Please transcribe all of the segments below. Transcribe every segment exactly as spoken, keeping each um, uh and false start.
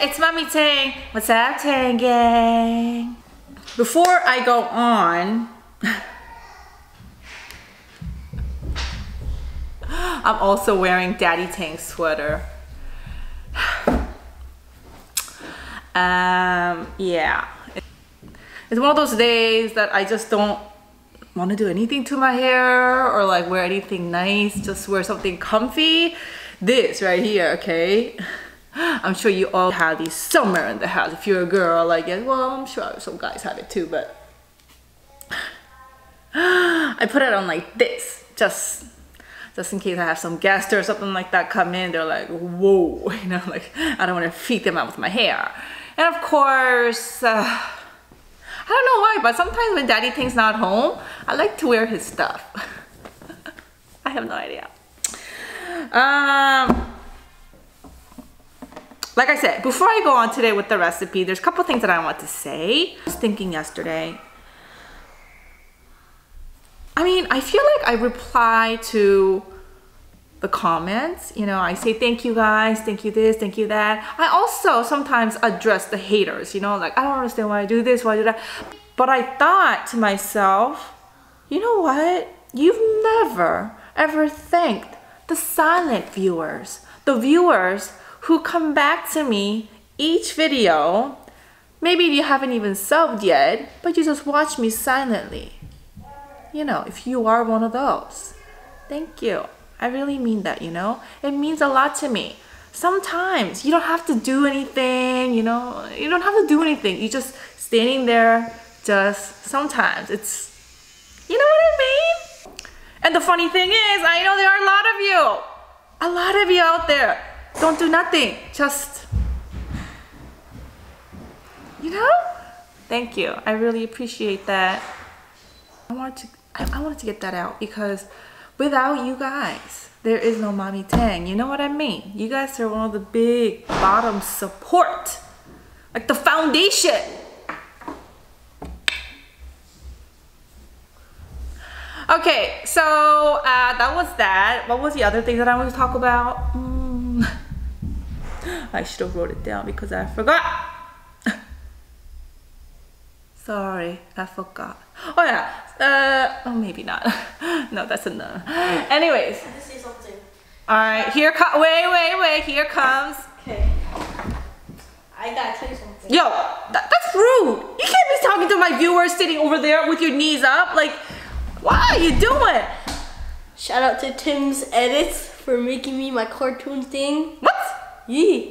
it's Mommy Tang. What's up, Tang gang? Before I go on, I'm also wearing Daddy Tang's sweater. Um, yeah. It's one of those days that I just don't want to do anything to my hair or like wear anything nice, just wear something comfy. This right here, okay? I'm sure you all have these somewhere in the house. If you're a girl, like, yeah, well, I'm sure some guys have it too, but I put it on like this, just just in case I have some guest or something like that come in. They're like, whoa, you know, like, I don't want to freak them out with my hair. And of course, uh, I don't know why, but sometimes when Daddy Tang's not home, I like to wear his stuff. I have no idea. Um, like I said, before I go on today with the recipe, there's a couple things that I want to say. I was thinking yesterday, I mean, I feel like I reply to the comments, you know, I say thank you guys, thank you this, thank you that. I also sometimes address the haters, you know, like, I don't understand why I do this, why I do that. But I thought to myself, you know what? You've never ever thanked the silent viewers, the viewers who come back to me each video. Maybe you haven't even subbed yet, but you just watch me silently. You know, if you are one of those, thank you. I really mean that, you know? It means a lot to me. Sometimes you don't have to do anything, you know? You don't have to do anything. You just standing there, just sometimes. It's, you know what I mean? And the funny thing is, I know there are a lot of you, a lot of you out there, don't do nothing, just, you know, thank you. I really appreciate that. I wanted to, I wanted to get that out because without you guys, there is no Mommy Tang. You know what I mean? You guys are one of the big bottom support, like the foundation. Okay, so uh, that was that. What was the other thing that I wanted to talk about? Mm. I should have wrote it down because I forgot. Sorry, I forgot. Oh yeah, uh, oh maybe not. No, that's a no. Anyways. I just see something. All right, here comes, wait, wait, wait, here comes. Okay, I gotta tell you something. Yo, that, that's rude. You can't be talking to my viewers sitting over there with your knees up, like, what are you doing? Shout out to Tim's edits for making me my cartoon thing. What? Yeah.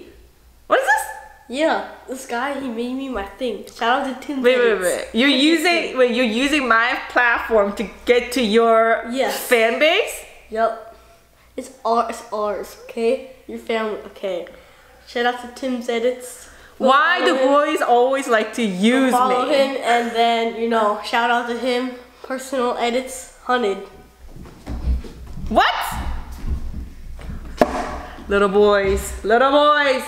What is this? Yeah, this guy, he made me my thing. Shout out to Tim's wait, edits. Wait, wait, wait. You're using wait, you're using my platform to get to your yes. fan base? Yep. It's ours, it's ours, okay? Your family, okay. Shout out to Tim's edits. Go Why do him. boys always like to use Go follow me? Follow him and then, you know, shout out to him. Personal edits hunted. What? Little boys, little boys.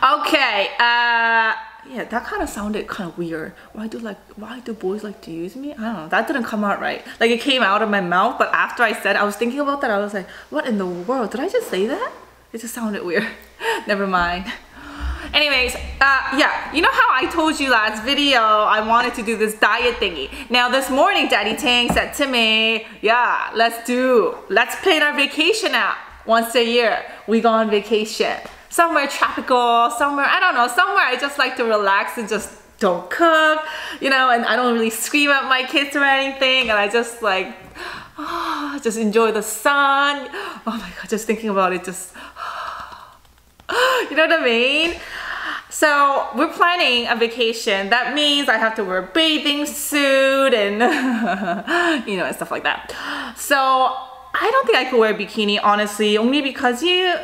Okay, uh, yeah, that kind of sounded kind of weird. Why do like, why do boys like to use me? I don't know, that didn't come out right. Like it came out of my mouth, but after I said it, I was thinking about that, I was like, what in the world, did I just say that? It just sounded weird, never mind. Anyways, uh, yeah, you know how I told you last video I wanted to do this diet thingy. Now this morning Daddy Tang said to me, yeah, let's do, let's plan our vacation out. Once a year, we go on vacation. Somewhere tropical, somewhere, I don't know, somewhere I just like to relax and just don't cook, you know, and I don't really scream at my kids or anything, and I just like, oh, just enjoy the sun. Oh my God, just thinking about it, just, you know what I mean? So we're planning a vacation. That means I have to wear a bathing suit and you know, and stuff like that. So I don't think I could wear a bikini, honestly, only because you,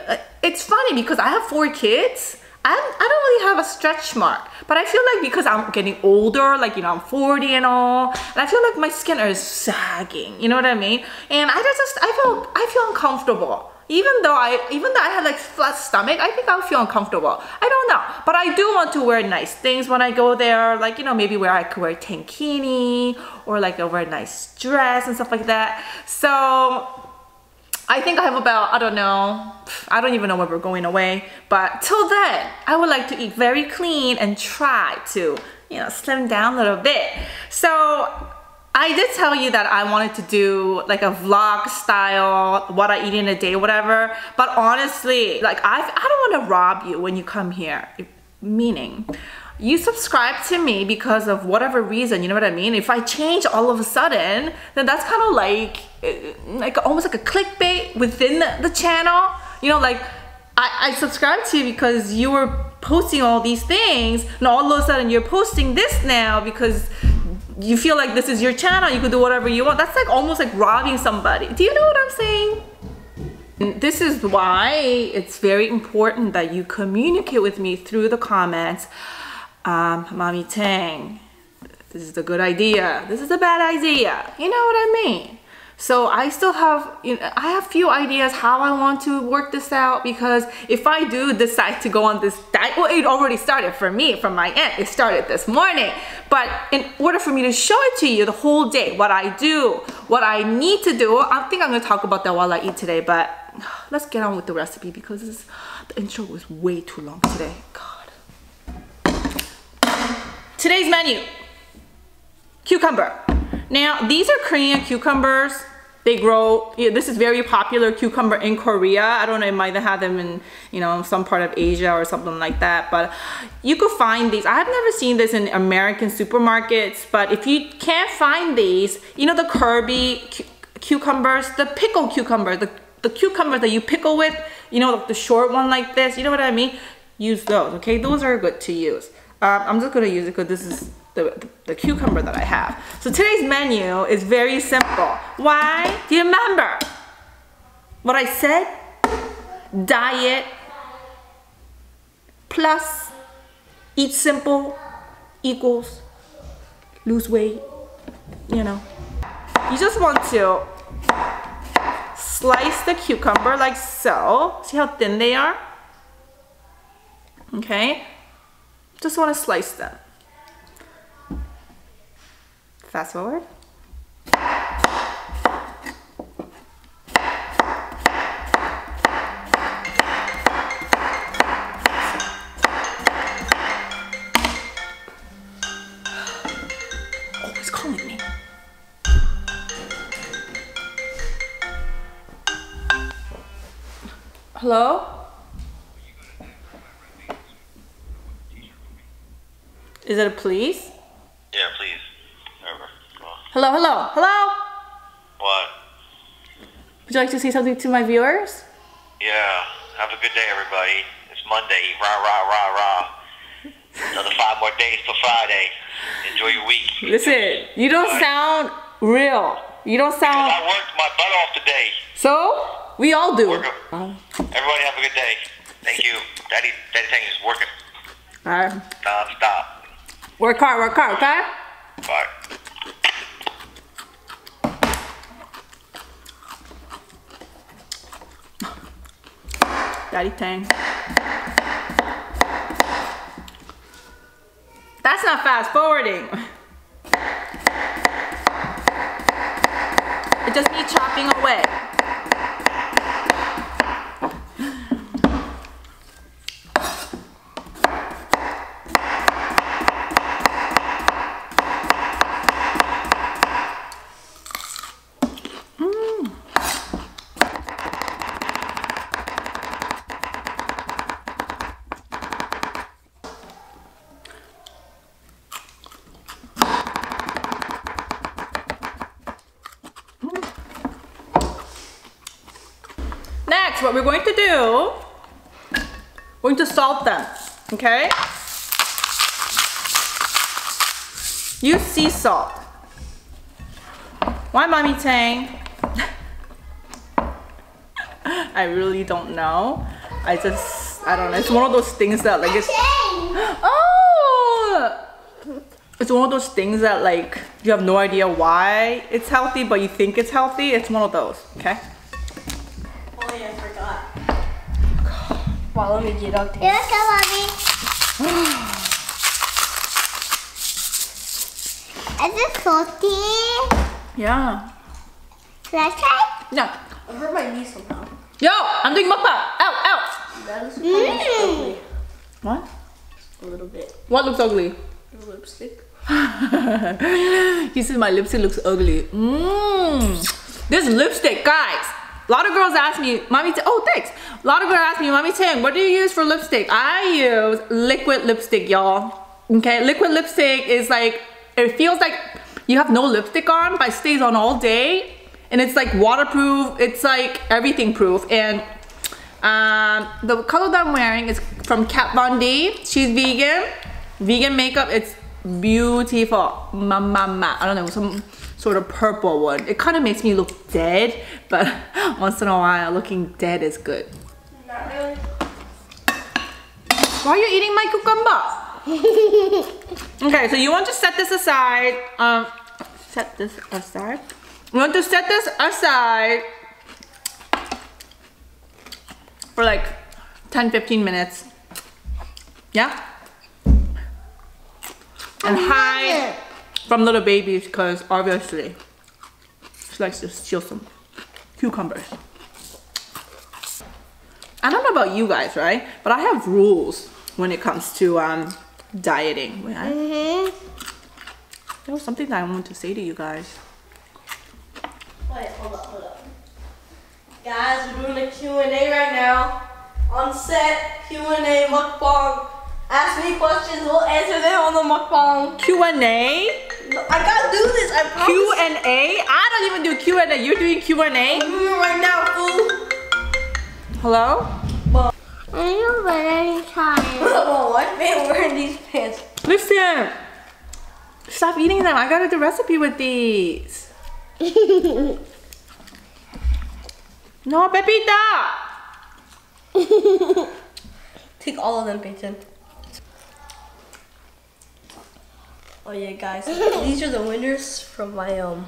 it's funny because I have four kids. I don't, I don't really have a stretch mark, but I feel like because I'm getting older, like, you know, I'm forty and all, and I feel like my skin is sagging, you know what I mean? And I just, I feel, I feel uncomfortable. Even though I, even though I had like flat stomach, I think I'll feel uncomfortable. I don't know, but I do want to wear nice things when I go there. Like, you know, maybe where I could wear a tankini or like over a nice dress and stuff like that. So I think I have about, I don't know, I don't even know when we're going away, but till then, I would like to eat very clean and try to, you know, slim down a little bit. So I did tell you that I wanted to do like a vlog style, what I eat in a day, whatever, but honestly, like I've, I don't want to rob you when you come here, meaning you subscribe to me because of whatever reason, you know what I mean? If I change all of a sudden, then that's kind of like, like almost like a clickbait within the channel. You know, like I, I subscribed to you because you were posting all these things, and all of a sudden you're posting this now because you feel like this is your channel, you could do whatever you want. That's like almost like robbing somebody. Do you know what I'm saying? This is why it's very important that you communicate with me through the comments. Um, Mommy Tang, this is a good idea, this is a bad idea, you know what I mean? So I still have, you know, I have few ideas how I want to work this out, because if I do decide to go on this diet, well, it already started for me, from my end, it started this morning, but in order for me to show it to you the whole day, what I do, what I need to do, I think I'm going to talk about that while I eat today, but let's get on with the recipe because this, the intro was way too long today. God. Today's menu, cucumber. Now, these are Korean cucumbers. They grow, yeah, this is very popular cucumber in Korea. I don't know, it might have them in, you know, some part of Asia or something like that, but you could find these. I have never seen this in American supermarkets, but if you can't find these, you know, the Kirby cu cucumbers, the pickle cucumber, the, the cucumber that you pickle with, you know, like the short one like this, you know what I mean? Use those, okay? Those are good to use. Um, I'm just gonna use it because this is the, the, the cucumber that I have. So today's menu is very simple. Why? Do you remember what I said? Diet plus eat simple equals lose weight, you know. You just want to slice the cucumber like so. See how thin they are? Okay. Just want to slice them. Fast forward. Always calling me. Hello? Is it a please? Yeah, please. Over. Hello, hello, hello! What? Would you like to say something to my viewers? Yeah. Have a good day, everybody. It's Monday. Rah, rah, rah, rah. Another five more days till Friday. Enjoy your week. Listen, you don't right. sound real. You don't sound... Because I worked my butt off today. So? We all do. Work oh. Everybody have a good day. Thank you. Daddy, Daddy Tang is working. All right. Stop, stop. Work hard, work hard, okay? Bye. Daddy Tang. That's not fast forwarding. It just me chopping away. What we're going to do, we're going to salt them, okay? Use sea salt. Why, Mommy Tang? I really don't know. I just, I don't know. It's one of those things that like it's... Oh! It's one of those things that like you have no idea why it's healthy, but you think it's healthy. It's one of those, okay? Well, let me get up there. Yes, Mommy. Is it salty? Yeah. Should I try? No. I hurt my knee somehow. Yo, I'm doing mukbang. Ow, ow. That looks ugly. What? A little bit. What looks ugly? Your lipstick. You see, my lipstick looks ugly. Mmm. This lipstick, guys. A lot of girls ask me, Mommy Tang, oh thanks. A lot of girls ask me, Mommy Tang, what do you use for lipstick? I use liquid lipstick, y'all. Okay, liquid lipstick is like, it feels like you have no lipstick on, but it stays on all day. And it's like waterproof, it's like everything proof. And um, the color that I'm wearing is from Kat Von D. She's vegan, vegan makeup. It's beautiful, ma, ma, ma. I don't know, some sort of purple one. It kind of makes me look dead, but once in a while, looking dead is good. Not really. Why are you eating my cucumber? Okay, so you want to set this aside. Um, set this aside. You want to set this aside for like ten to fifteen minutes. Yeah? And hide from little babies, because obviously she likes to steal some cucumbers. I don't know about you guys, right? But I have rules when it comes to um, dieting. Right? Mm-hmm. There was something that I wanted to say to you guys. Wait, hold up, hold up. Guys, we're doing a Q and A right now. On set, Q and A, mukbang. Ask me questions, we'll answer them on the mukbang. Q and A? I gotta do this, I promise. Q and A? I don't even do Q and A. You're doing Q and A? I'm doing it right now, fool. Hello? Well, are you very tired? Well, I've been wearing these pants. Listen. Stop eating them. I got the recipe with these. No, Pepita! Take all of them, Peyton. Oh yeah, guys, these are the winners from my, um...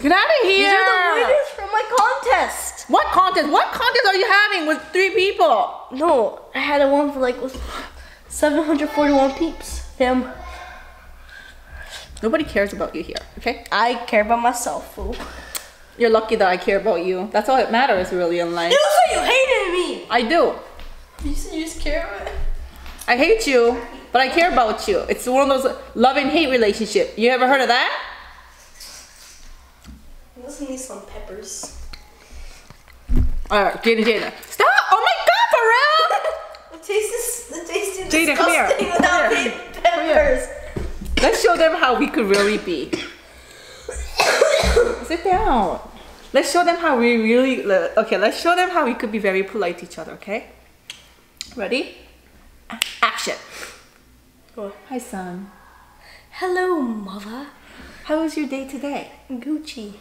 Get out of here! These are the winners from my contest! What contest? What contest are you having with three people? No, I had a one for like seven hundred forty-one peeps. Damn. Nobody cares about you here, okay? I care about myself, fool. You're lucky that I care about you. That's all that matters really in life. You said you hated me! I do. You said you just care about it. I hate you. But I care about you. It's one of those love and hate relationship. You ever heard of that? I also need some peppers. Alright, Jada, Jada. Stop! Oh my god, for real! It tastes, it tastes Jada, disgusting here. Without here. Peppers. Let's show them how we could really be. Sit down. Let's show them how we really, okay, let's show them how we could be very polite to each other, okay? Ready? Action. Oh. Hi, son. Hello, mother. How was your day today? Gucci.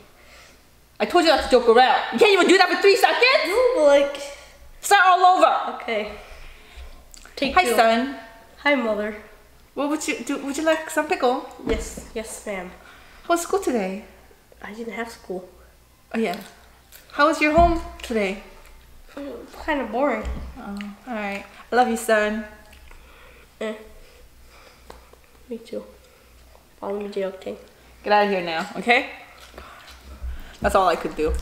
I told you not to joke around. You can't even do that for three seconds? No, but like... Start all over. Okay. Take Hi, two. Son. Hi, mother. Well, would you do? Would you like some pickle? Yes. Yes, ma'am. How was school today? I didn't have school. Oh, yeah. How was your home today? Kind of boring. Oh, all right. I love you, son. Eh. Me too. Follow me, J O K. Get out of here now, okay? That's all I could do.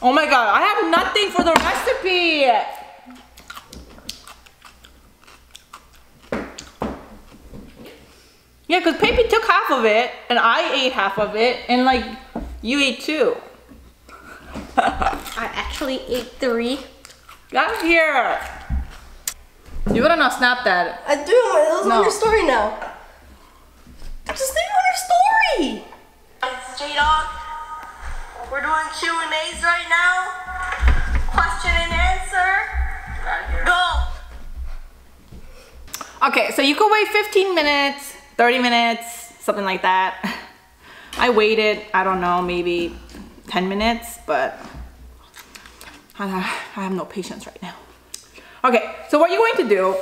Oh my god, I have nothing for the recipe! Yeah, because Pepe took half of it, and I ate half of it, and like, you ate two. I actually ate three. Get out of here! You wouldn't have snapped that. I do. It was no. On your story now. Just leave it on your story. Straight on. We're doing Q and A's right now. Question and answer. Go. Okay, so you could wait fifteen minutes, thirty minutes, something like that. I waited. I don't know, maybe ten minutes, but I have no patience right now. Okay, so what you're going to do,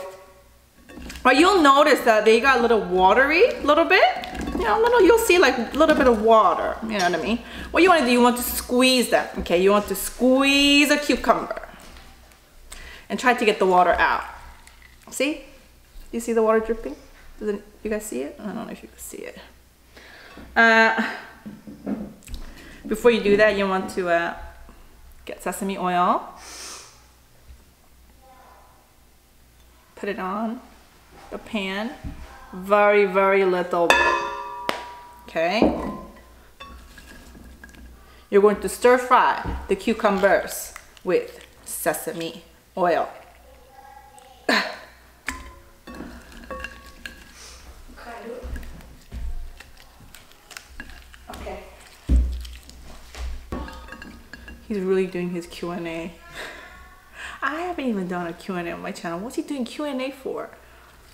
well, you'll notice that they got a little watery, a little bit, you know, a little, you'll see like a little bit of water, you know what I mean? What you want to do, you want to squeeze them, okay? You want to squeeze a cucumber and try to get the water out. See? You see the water dripping? Does it, you guys see it? I don't know if you can see it. Uh, Before you do that, you want to uh, get sesame oil. Put it on the pan. Very, very little. Okay. You're going to stir fry the cucumbers with sesame oil. Okay. He's really doing his Q and A. I haven't even done a Q and A on my channel. What's he doing Q and A for?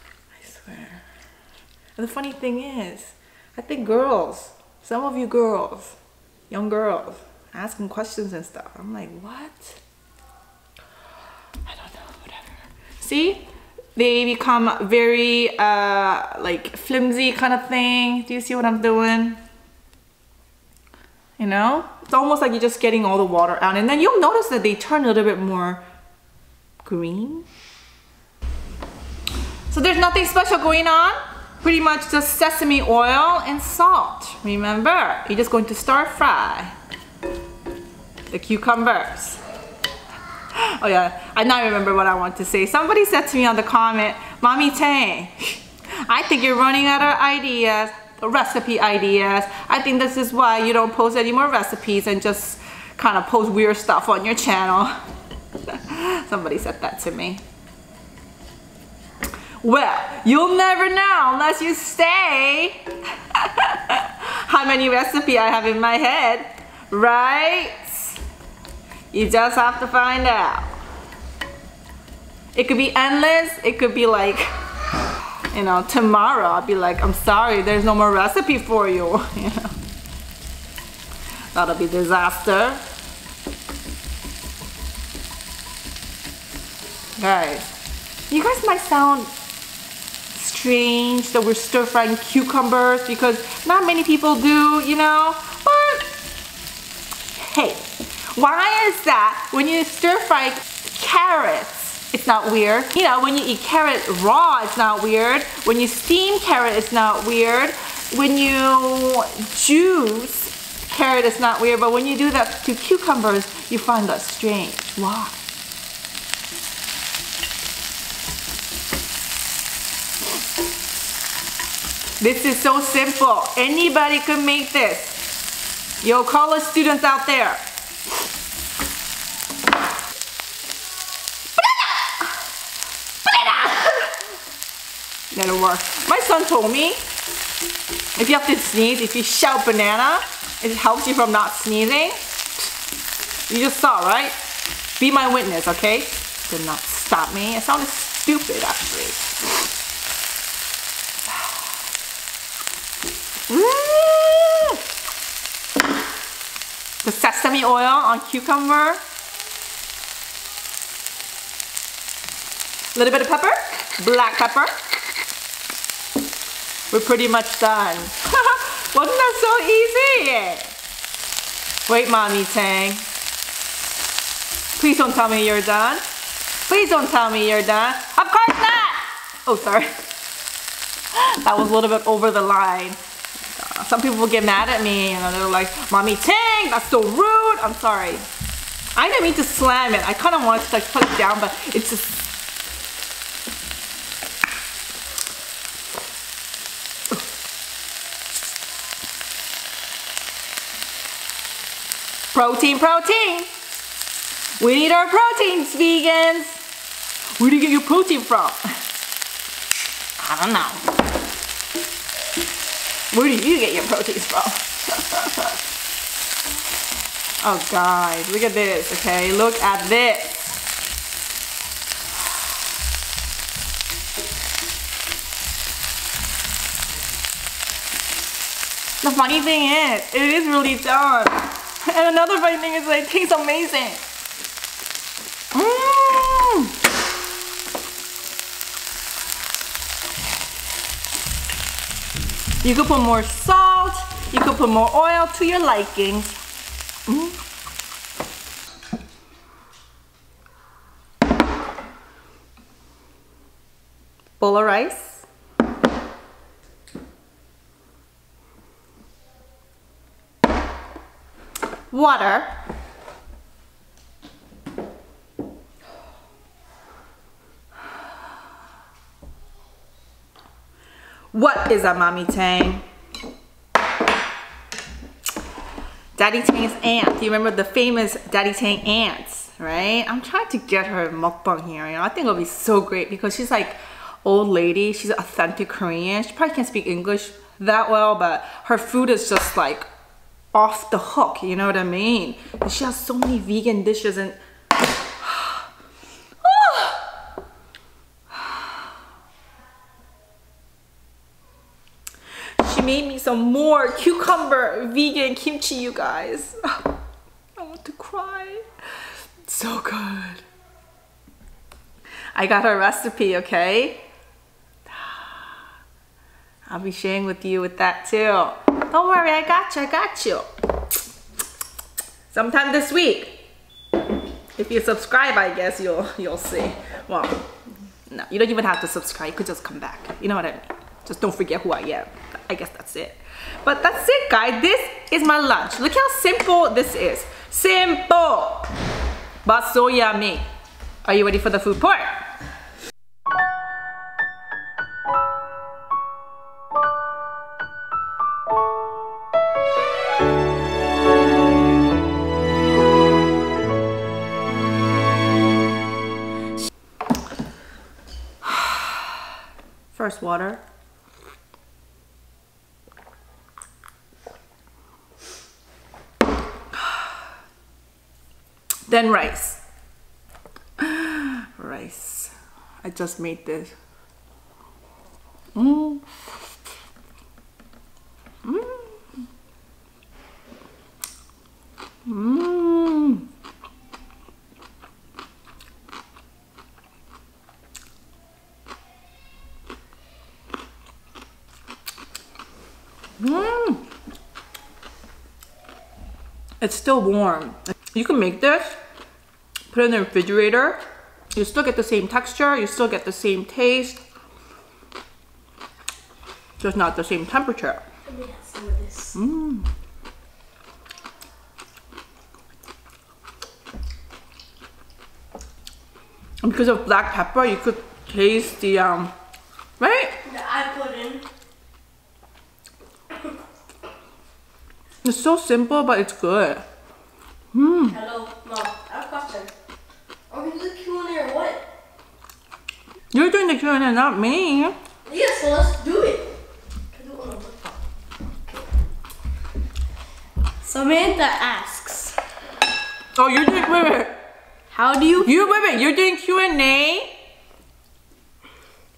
I swear. And the funny thing is, I think girls, some of you girls, young girls, asking questions and stuff. I'm like, what? I don't know, whatever. See? They become very, uh, like, flimsy kind of thing. Do you see what I'm doing? You know? It's almost like you're just getting all the water out. And then you'll notice that they turn a little bit more green. So there's nothing special going on. Pretty much just sesame oil and salt. Remember, you're just going to stir fry the cucumbers. Oh yeah, I now remember what I want to say. Somebody said to me on the comment, Mommy Tang, I think you're running out of ideas, recipe ideas. I think this is why you don't post any more recipes and just kind of post weird stuff on your channel. Somebody said that to me. Well, you'll never know unless you say how many recipes I have in my head, right? You just have to find out. It could be endless. It could be like, you know, tomorrow I'll be like, I'm sorry, there's no more recipe for you. You know? That'll be disaster. Guys, you guys might sound strange that we're stir frying cucumbers because not many people do, you know, but hey, why is that when you stir fry carrots, it's not weird? You know, when you eat carrot raw, it's not weird. When you steam carrot, it's not weird. When you juice carrot, it's not weird. But when you do that to cucumbers, you find that strange. Why? This is so simple. Anybody can make this. Yo, college students out there. That'll work. My son told me if you have to sneeze, if you shout banana, it helps you from not sneezing. You just saw, right? Be my witness, okay? Did not stop me. It sounded stupid, actually. Woo! The sesame oil on cucumber. A little bit of pepper, black pepper. We're pretty much done. Wasn't that so easy? Wait, Mommy Tang. Please don't tell me you're done. Please don't tell me you're done. Of course not! Oh, sorry. That was a little bit over the line. Some people will get mad at me and they're like, Mommy Tang, that's so rude. I'm sorry. I didn't mean to slam it. I kind of wanted to like put it down, but it's just... Protein, protein. We need our proteins, vegans. Where do you get your protein from? I don't know. Where do you get your proteins from? Oh guys, look at this, okay? Look at this. The funny thing is, it is really done. And another funny thing is that it tastes amazing. Mmm! You could put more salt, you could put more oil to your likings. Mm. Bowl of rice. water. What is up, Mommy Tang? Daddy Tang's aunt. You remember the famous Daddy Tang aunts, right? I'm trying to get her mukbang here. You know, I think it'll be so great because she's like old lady. She's authentic Korean. She probably can't speak English that well, but her food is just like off the hook. You know what I mean? And she has so many vegan dishes and. Made me some more cucumber vegan kimchi, you guys. I want to cry. It's so good. I got her recipe, okay? I'll be sharing with you with that too. Don't worry, I got you, I got you. Sometime this week. If you subscribe, I guess you'll you'll see. Well, no, you don't even have to subscribe, you could just come back. You know what I mean? Just don't forget who I am. I guess that's it. But that's it, guys. This is my lunch. Look how simple this is. Simple, but so yummy. Are you ready for the food part? First, water. Then rice. Rice. I just made this. Mm. Mm. Mm. Mm. It's still warm. You can make this, put it in the refrigerator. You still get the same texture, you still get the same taste. Just not the same temperature. Let me have some of this. Mm. And because of black pepper, you could taste the, um, right? The eye pudding. It's so simple, but it's good. Hmm. Hello, Mom. I have a question. Are we doing the Q and A or what? You're doing the Q and A, not me. Yeah, so let's do it. Samantha asks. Oh, you're doing. Wait, wait. How do you? You wait, wait. You're doing Q and A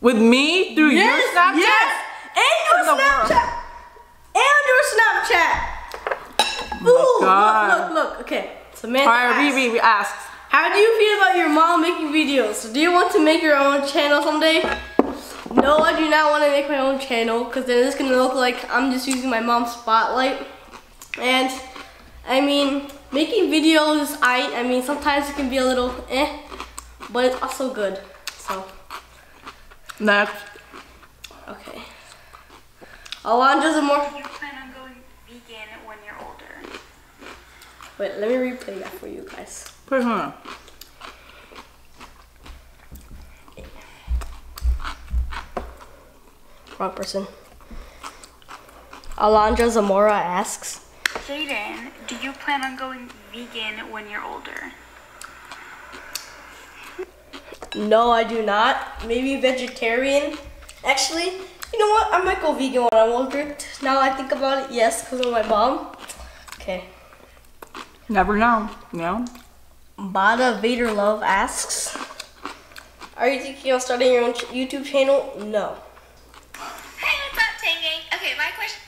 with me through yes, your Snapchat. Yes. And your Snapchat. And your Snapchat. Oh Ooh, God. Look, look, look, okay. Samantha asks, Riri asks, how do you feel about your mom making videos? Do you want to make your own channel someday? No, I do not want to make my own channel because then it's going to look like I'm just using my mom's spotlight. And, I mean, making videos, I I mean, sometimes it can be a little eh, but it's also good, so. Next. Okay. Alondra Zamora. Wait, let me replay that for you guys. Put it on. Wrong person. Alondra Zamora asks, Jaden, do you plan on going vegan when you're older? No, I do not. Maybe vegetarian. Actually, you know what? I might go vegan when I'm older. Now I think about it, yes, because of my mom. Okay. Never know, no. Bada Vader Love asks, are you thinking of starting your own YouTube channel? No. Hey, what's up, Tang gang? Okay, my question,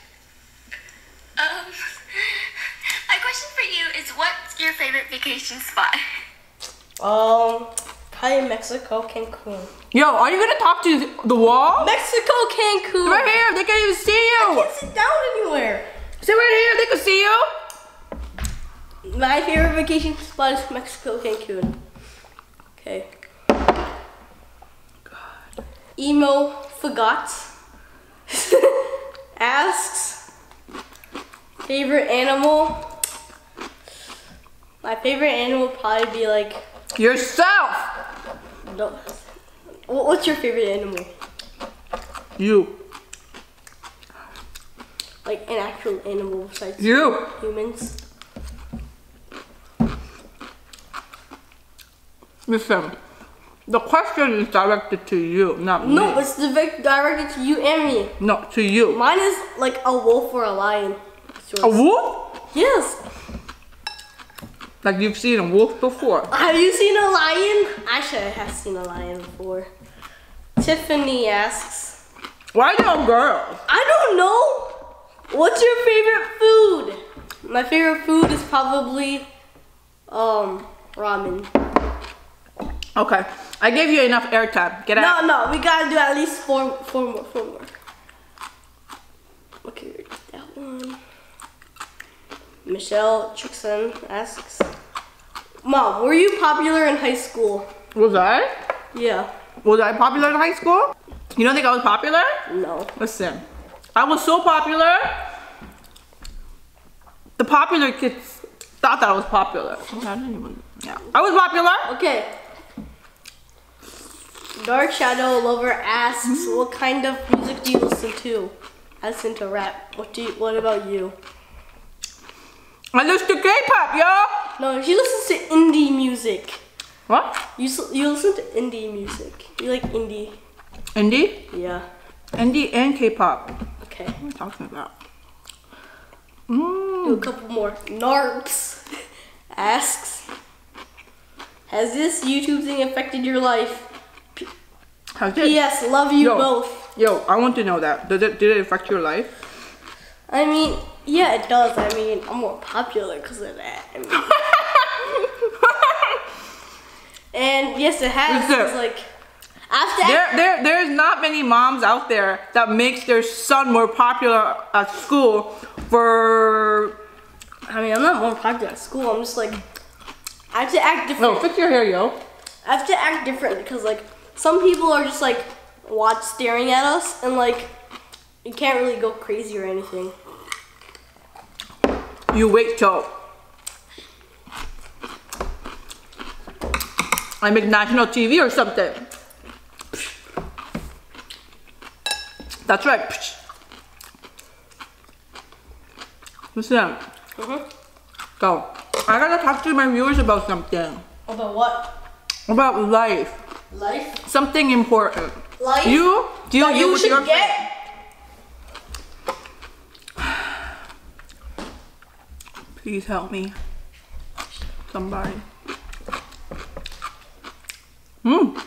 um, my question for you is, what's your favorite vacation spot? Um, probably Mexico, Cancun. Yo, are you gonna talk to the wall? Mexico, Cancun. Right here, they can't even see you. I can't sit down anywhere. Sit right here, they can see you. My favorite vacation spot is Mexico, Cancun. Okay. God. Emo Forgot asks, favorite animal? My favorite animal would probably be like... Yourself! No. What's your favorite animal? You. Like an actual animal besides you. Humans. Listen, the question is directed to you, not me. No, it's directed to you and me. No, to you. Mine is like a wolf or a lion. A wolf? Yes. Like you've seen a wolf before. Have you seen a lion? Actually, I have seen a lion before. Tiffany asks. Why no girls? I don't know. What's your favorite food? My favorite food is probably um ramen. Okay, I gave you enough airtime. Get out. No, no, we gotta do at least four, four more, four more. Okay, that one. Michelle Trixon asks, Mom, were you popular in high school? Was I? Yeah. Was I popular in high school? You don't think I was popular? No. Listen, I was so popular, the popular kids thought that I was popular. Okay, I didn't even, yeah. I was popular. Okay. Dark Shadow Lover asks, mm-hmm. What kind of music do you listen to? I listen to rap. What do you, what about you? I listen to K-pop, y'all. No, she listens to indie music. What? You you listen to indie music. You like indie. Indie? Yeah. Indie and K-pop. Okay. What are you talking about? Mm. Do a couple more. Narps asks, has this YouTube thing affected your life? Has it? Yes, love you yo, both. Yo, I want to know that. Does it? Did it affect your life? I mean. Yeah, it does. I mean, I'm more popular because of that. I mean. And yes, it has. It's like after there, after there, there's not many moms out there that makes their son more popular at school. For I mean, I'm not more popular at school. I'm just like I have to act different. No, fix your hair, yo. I have to act different because like some people are just like watch staring at us and like you can't really go crazy or anything. You wait till I make national T V or something. That's right. Listen. Mm-hmm. So, I gotta talk to my viewers about something. About what? About life. Life? Something important. Life? You deal you with should your get? Friend. Please help me, somebody. Mmm.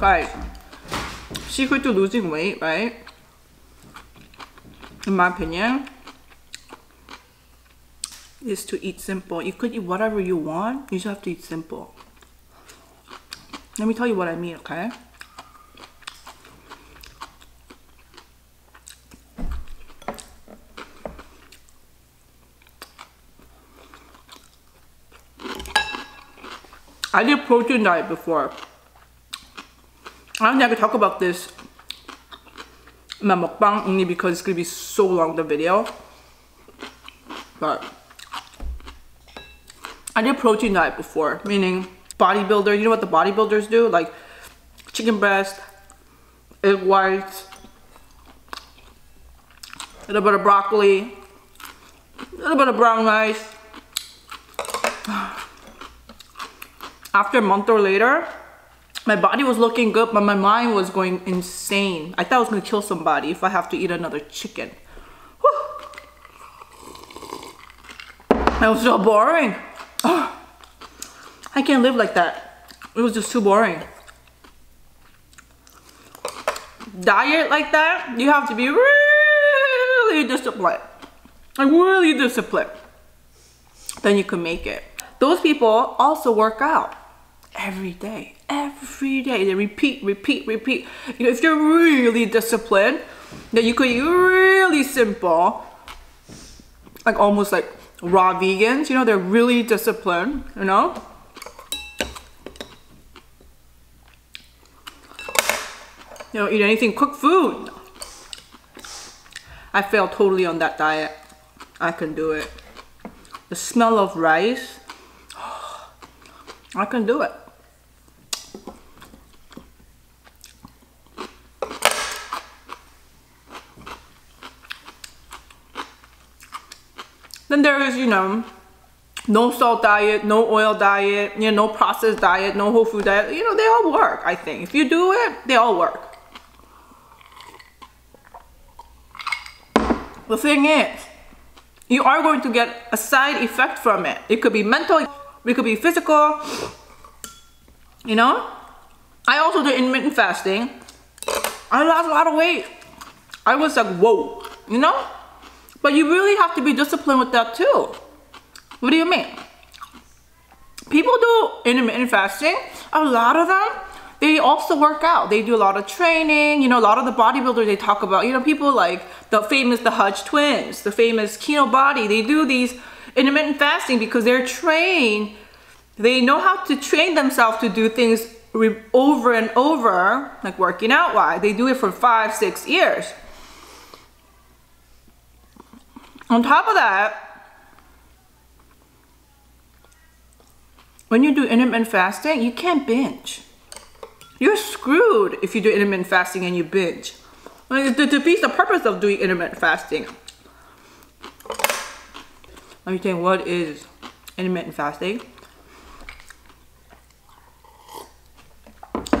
Guys, secret to losing weight, right? In my opinion, is to eat simple. You could eat whatever you want, you just have to eat simple. Let me tell you what I mean, okay? I did protein diet before. I don't think I could talk about this in my mukbang only because it's gonna be so long the video. But I did protein diet before, meaning bodybuilder. You know what the bodybuilders do? Like chicken breast, egg whites, a little bit of broccoli, a little bit of brown rice. After a month or later, my body was looking good, but my mind was going insane. I thought I was gonna kill somebody if I have to eat another chicken. Whew. That was so boring. Oh, I can't live like that. It was just too boring. Diet like that, you have to be really disciplined. Like really disciplined. Then you can make it. Those people also work out. Every day, every day, they repeat, repeat, repeat. You know, if you're really disciplined, then you could eat really simple, like almost like raw vegans. You know, they're really disciplined. You know, you don't eat anything, cook food. I failed totally on that diet. I can do it. The smell of rice, oh, I can do it. Then there is, you know, no salt diet, no oil diet, you know, no processed diet, no whole food diet. You know, they all work, I think. If you do it, they all work. The thing is, you are going to get a side effect from it. It could be mental, it could be physical, you know? I also did intermittent fasting. I lost a lot of weight. I was like, whoa, you know? But you really have to be disciplined with that too. What do you mean? People do intermittent fasting, a lot of them, they also work out. They do a lot of training. You know, a lot of the bodybuilders they talk about, you know, people like the famous, the Hodge twins, the famous Kino Body, they do these intermittent fasting because they're trained. They know how to train themselves to do things re over and over, like working out. Why? They do it for five, six years. On top of that, when you do intermittent fasting, you can't binge. You're screwed if you do intermittent fasting and you binge. I mean, it defeats the purpose of doing intermittent fasting. Let me think, what is intermittent fasting?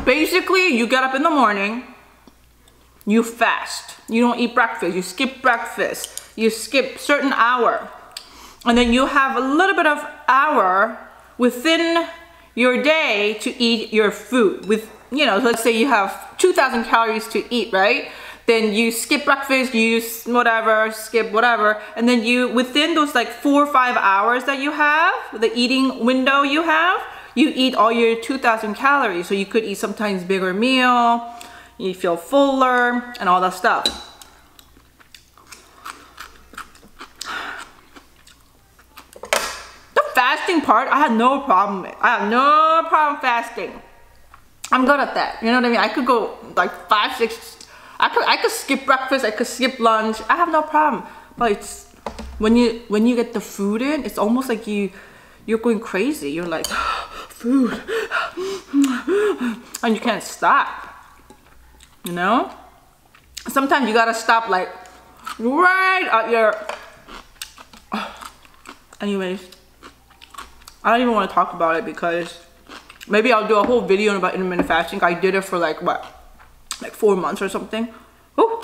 Basically, you get up in the morning, you fast. You don't eat breakfast, you skip breakfast, you skip certain hour. And then you have a little bit of hour within your day to eat your food with, you know, let's say you have two thousand calories to eat, right? Then you skip breakfast, you whatever, skip whatever, and then you, within those like four or five hours that you have, the eating window you have, you eat all your two thousand calories. So you could eat sometimes bigger meal, you feel fuller, and all that stuff. Fasting part, I had no problem with. I have no problem fasting. I'm good at that. You know what I mean? I could go like five, six. I could, I could skip breakfast. I could skip lunch. I have no problem. But it's when you when you get the food in, it's almost like you you're going crazy. You're like food, and you can't stop. You know? Sometimes you gotta stop like right at your. Anyways. I don't even want to talk about it because maybe I'll do a whole video about intermittent fasting. I did it for like what, like four months or something. Ooh.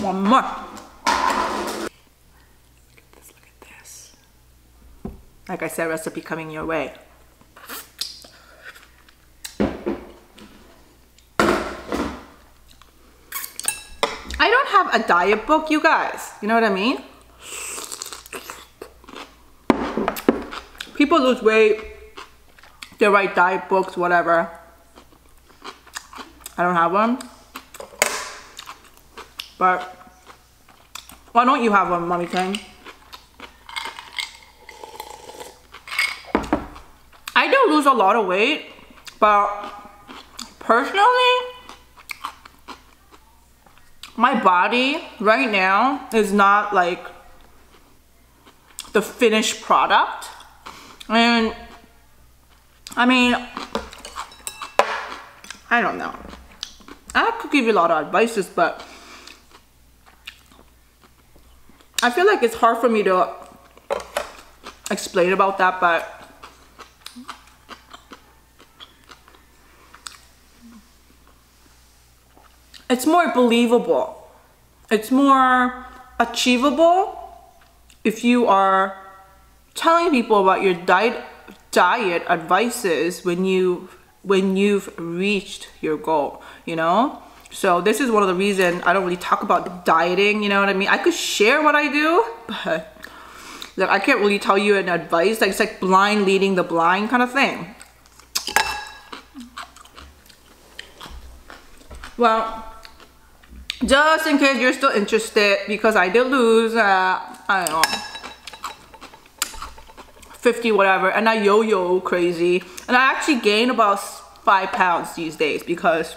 One more. Look at this, look at this. Like I said, recipe coming your way. A diet book, you guys, you know what I mean? People lose weight, they write diet books, whatever. I don't have one. But why don't you have one, Mommy Tang? I do lose a lot of weight, but personally, my body right now is not like the finished product. And I mean, I don't know. I could give you a lot of advices, but I feel like it's hard for me to explain about that, but it's more believable. It's more achievable if you are telling people about your diet diet advices when you when you've reached your goal, you know? So this is one of the reasons I don't really talk about dieting, you know what I mean? I could share what I do, but like I can't really tell you an advice. Like it's like blind leading the blind kind of thing. Well, just in case you're still interested, because I did lose, uh, I don't know, fifty whatever, and I yo-yo crazy. And I actually gained about five pounds these days because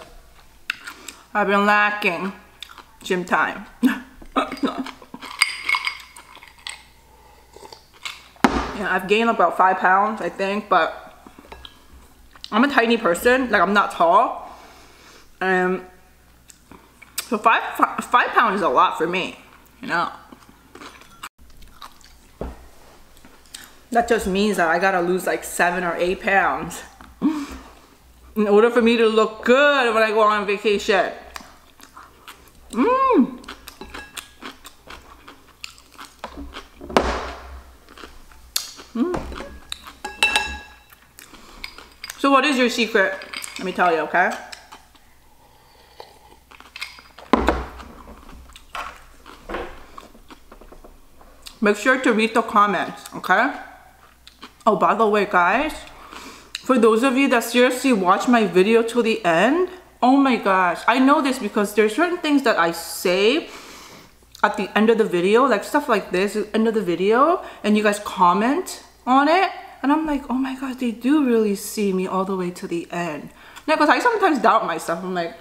I've been lacking gym time. Yeah, I've gained about five pounds, I think, but I'm a tiny person, like I'm not tall. Um, so five, five, five pounds is a lot for me, you know. That just means that I gotta lose like seven or eight pounds in order for me to look good when I go on vacation. Mmm. Mm. So what is your secret? Let me tell you, okay? Make sure to read the comments, okay? Oh, by the way, guys, for those of you that seriously watch my video to the end, oh my gosh, I know this because there's certain things that I say at the end of the video, like stuff like this at the end of the video, and you guys comment on it. And I'm like, oh my god, they do really see me all the way to the end. Yeah, because I sometimes doubt myself. I'm like,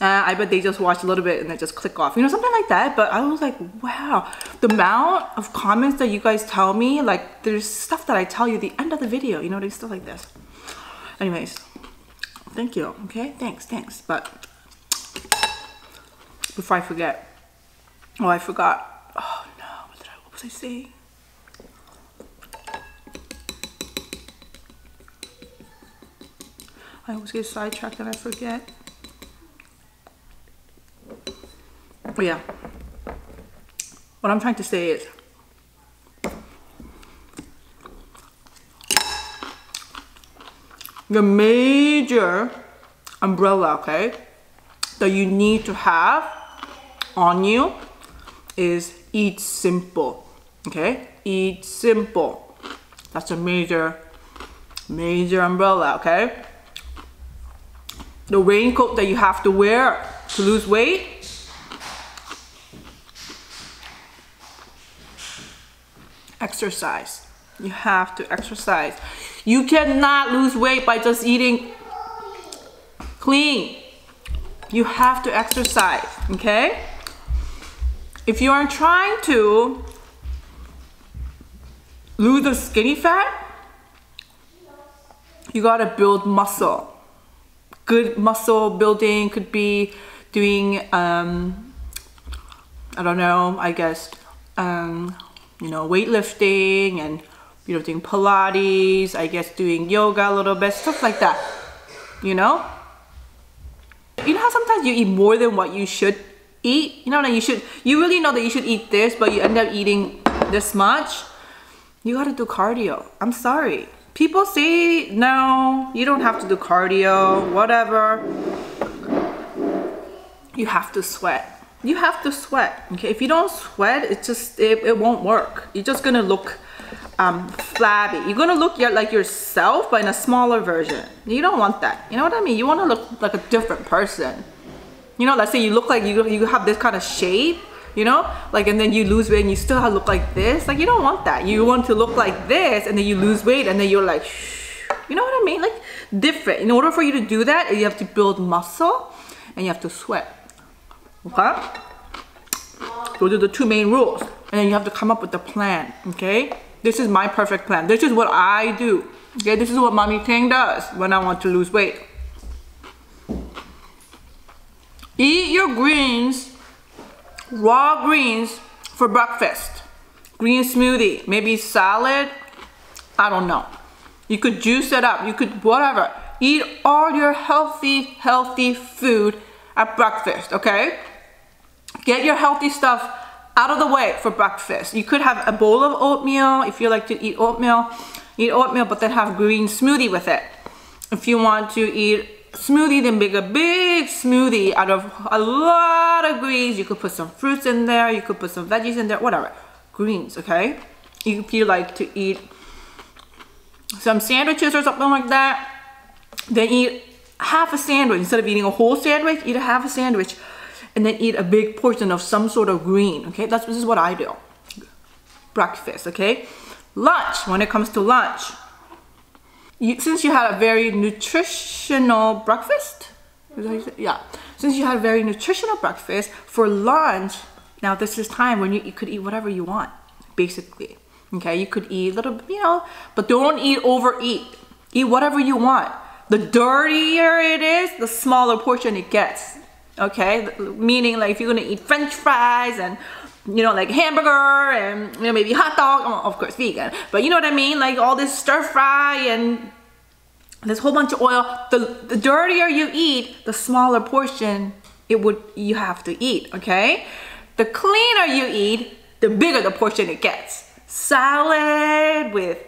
ah, I bet they just watch a little bit and then just click off. You know, something like that. But I was like, wow. The amount of comments that you guys tell me, like there's stuff that I tell you at the end of the video. You know, there's stuff like this. Anyways, thank you. Okay, thanks, thanks. But before I forget. Oh, I forgot. Oh no, what did I, what was I saying? I always get sidetracked and I forget. But yeah, what I'm trying to say is the major umbrella, okay, that you need to have on you is eat simple, okay? Eat simple. That's a major, major umbrella, okay? The raincoat that you have to wear to lose weight . Exercise you have to exercise. You cannot lose weight by just eating clean. You have to exercise, okay? If you are trying to lose the skinny fat, you gotta build muscle. Good muscle building could be doing, um, I don't know, I guess, um, you know, weightlifting and, you know, doing Pilates, I guess doing yoga a little bit, stuff like that, you know? You know how sometimes you eat more than what you should eat? You know that you should, you really know that you should eat this, but you end up eating this much? You gotta do cardio. I'm sorry. People say, no, you don't have to do cardio, whatever. You have to sweat. You have to sweat, okay? If you don't sweat, it just, it, it won't work. You're just gonna look um, flabby. You're gonna look like yourself, but in a smaller version. You don't want that, you know what I mean? You wanna look like a different person. You know, let's say you look like you, you have this kind of shape, you know, like, and then you lose weight and you still look like this. Like, you don't want that. You want to look like this and then you lose weight and then you're like, shh. You know what I mean? Like, different. In order for you to do that, you have to build muscle and you have to sweat. Okay? Those are the two main rules. And then you have to come up with a plan, okay? This is my perfect plan. This is what I do, okay? This is what Mommy Tang does when I want to lose weight. Eat your greens. Raw greens for breakfast. Green smoothie, maybe salad, I don't know. You could juice it up, you could whatever. Eat all your healthy, healthy food at breakfast, okay? Get your healthy stuff out of the way for breakfast. You could have a bowl of oatmeal if you like to eat oatmeal. Eat oatmeal, but then have green smoothie with it. If you want to eat smoothie, then make a big smoothie out of a lot of greens. You could put some fruits in there, you could put some veggies in there, whatever. Greens, okay? If you like to eat some sandwiches or something like that, then eat half a sandwich. Instead of eating a whole sandwich, eat a half a sandwich and then eat a big portion of some sort of green, okay? That's, this is what I do. Breakfast, okay? Lunch, when it comes to lunch, You, since you had a very nutritional breakfast, yeah, Since you had a very nutritional breakfast, for lunch, now this is time when you, you could eat whatever you want, basically. Okay, you could eat a little, you know, but don't eat overeat. Eat whatever you want. The dirtier it is, the smaller portion it gets. Okay, meaning like if you're gonna eat French fries and, you know, like hamburger and, you know, maybe hot dog, oh, of course vegan, but you know what I mean, like all this stir fry and this whole bunch of oil, the, the dirtier you eat, the smaller portion it would you have to eat, okay? The cleaner you eat, the bigger the portion it gets. Salad with,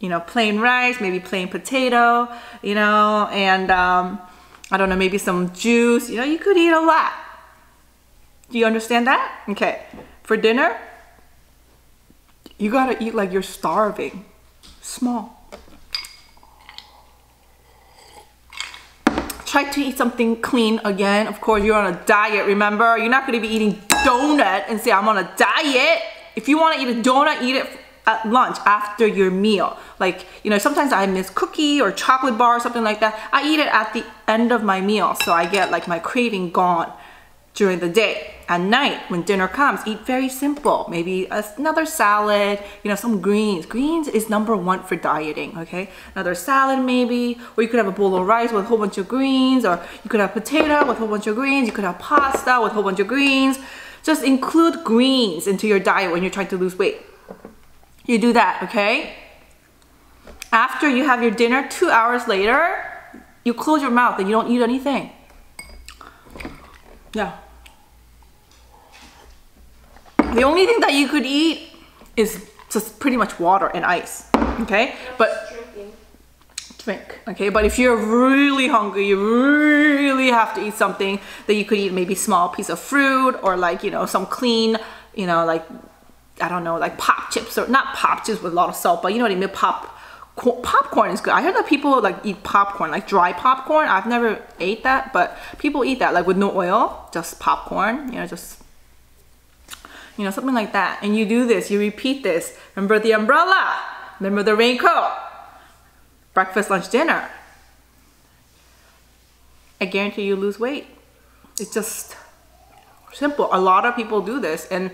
you know, plain rice, maybe plain potato, you know, and um, I don't know, maybe some juice, you know, you could eat a lot. Do you understand that? Okay, for dinner, you gotta eat like you're starving, small. Try to eat something clean again. Of course, you're on a diet, remember? You're not gonna be eating donut and say, I'm on a diet. If you wanna eat a donut, eat it at lunch after your meal. Like, you know, sometimes I miss cookie or chocolate bar or something like that. I eat it at the end of my meal, so I get like my craving gone during the day. At night, when dinner comes, eat very simple. Maybe another salad, you know, some greens. Greens is number one for dieting, okay? Another salad maybe, or you could have a bowl of rice with a whole bunch of greens, or you could have potato with a whole bunch of greens, you could have pasta with a whole bunch of greens. Just include greens into your diet when you're trying to lose weight. You do that, okay? After you have your dinner, two hours later, you close your mouth and you don't eat anything. Yeah. The only thing that you could eat is just pretty much water and ice, okay? But drink, okay? But if you're really hungry, you really have to eat something that you could eat, maybe small piece of fruit or like, you know, some clean, you know, like, I don't know, like pop chips, or not pop chips with a lot of salt, but you know what I mean, pop, popcorn is good. I heard that people like eat popcorn, like dry popcorn. I've never ate that, but people eat that like with no oil, just popcorn, you know, just, you know, something like that. And you do this, you repeat this. Remember the umbrella, remember the raincoat, breakfast, lunch, dinner. I guarantee you lose weight. It's just simple. A lot of people do this, and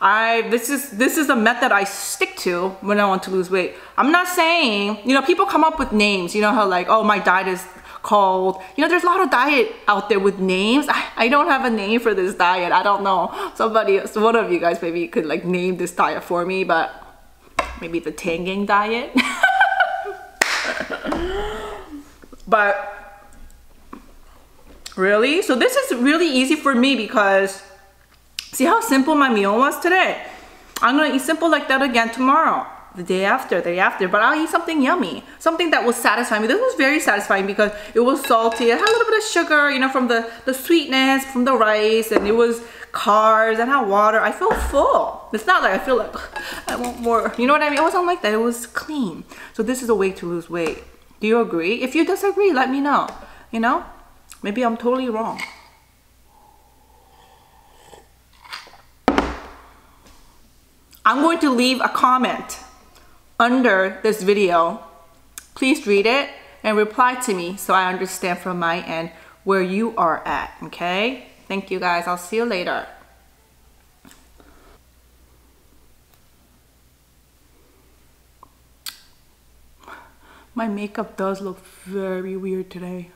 I, this is this is a method I stick to when I want to lose weight. I'm not saying, you know, people come up with names, you know, how like, oh, my diet is called, you know, there's a lot of diet out there with names. I, I don't have a name for this diet. I don't know. Somebody, one of you guys maybe could like name this diet for me, but maybe the Tang gang diet. But really, so this is really easy for me because see how simple my meal was today? I'm gonna eat simple like that again tomorrow, the day after, the day after, but I'll eat something yummy, something that will satisfy me. This was very satisfying because it was salty. It had a little bit of sugar, you know, from the, the sweetness, from the rice, and it was carbs and had water. I feel full. It's not like I feel like I want more. You know what I mean? It wasn't like that, it was clean. So this is a way to lose weight. Do you agree? If you disagree, let me know, you know? Maybe I'm totally wrong. I'm going to leave a comment under this video. Please read it and reply to me so I understand from my end where you are at, okay? Thank you guys, I'll see you later. My makeup does look very weird today.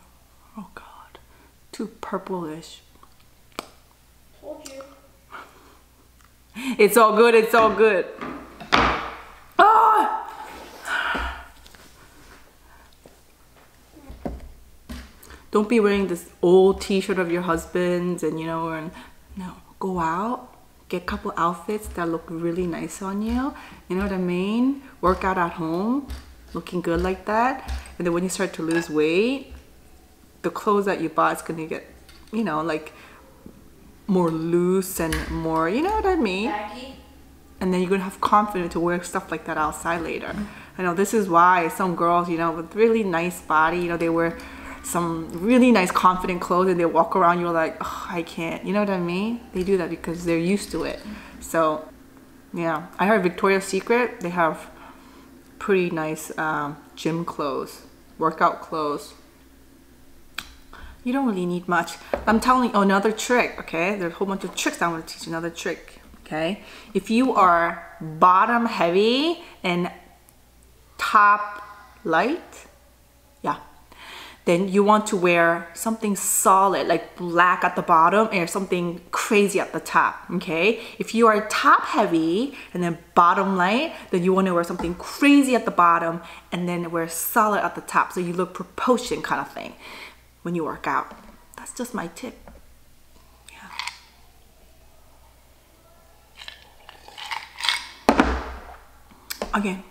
Oh God, too purplish. Told you. It's all good, it's all good. Ah! Don't be wearing this old t-shirt of your husband's and, you know, and no, go out, get a couple outfits that look really nice on you. You know what I mean? Work out at home, looking good like that. And then when you start to lose weight, the clothes that you bought is gonna get, you know, like, more loose and more, you know what I mean? Baggy. And then you're gonna have confidence to wear stuff like that outside later. Mm-hmm. I know this is why some girls, you know, with really nice body, you know, they wear some really nice confident clothes and they walk around, you're like, oh, I can't, you know what I mean? They do that because they're used to it. Mm-hmm. So, yeah. I heard Victoria's Secret, they have pretty nice um, gym clothes, workout clothes. You don't really need much. I'm telling you another trick, okay? There's a whole bunch of tricks. I'm gonna teach another trick, okay? If you are bottom heavy and top light, yeah, then you want to wear something solid, like black at the bottom and something crazy at the top, okay? If you are top heavy and then bottom light, then you wanna wear something crazy at the bottom and then wear solid at the top, so you look proportion kind of thing when you work out. That's just my tip. Yeah. Okay.